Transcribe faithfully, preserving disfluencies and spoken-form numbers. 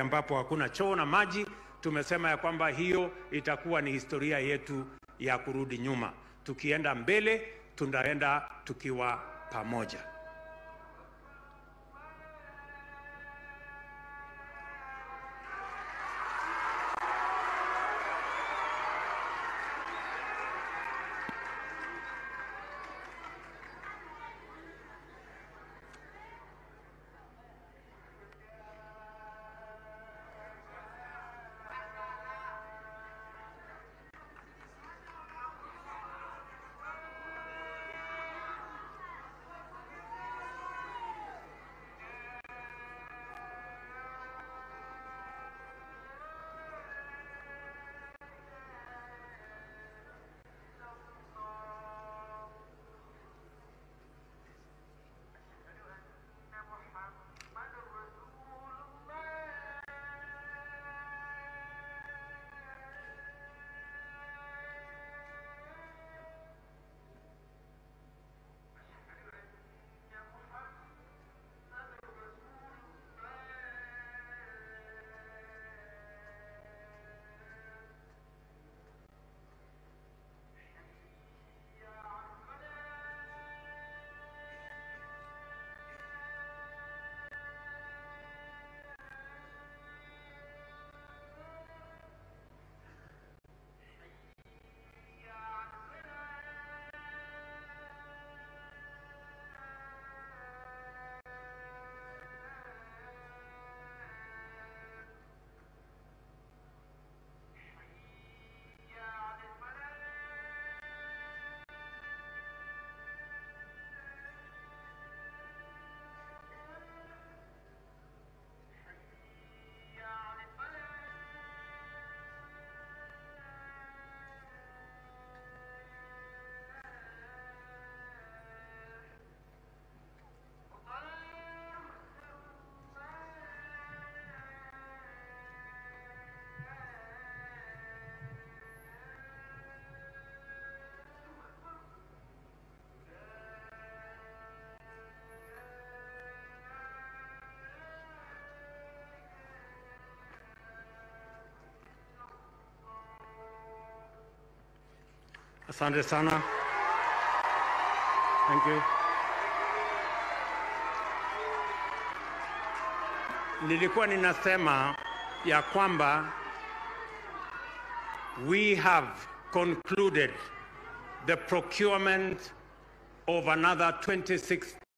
ambapo hakuna choo na maji, tumesema ya kwamba hiyo itakuwa ni historia yetu ya kurudi nyuma. Tukienda mbele, tunaenda tukiwa pamoja. Asante sana. Thank you. Nilikuwa ninasema ya kwamba we have concluded the procurement of another twenty-six